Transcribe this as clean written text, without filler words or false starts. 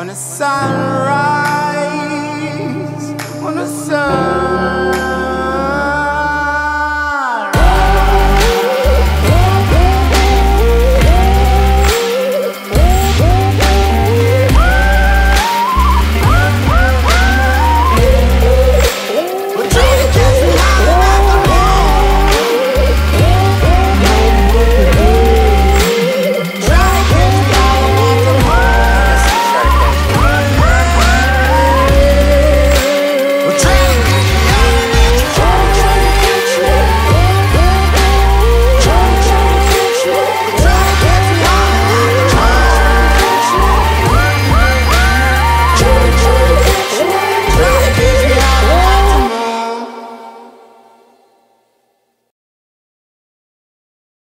When the sun rises, when the sun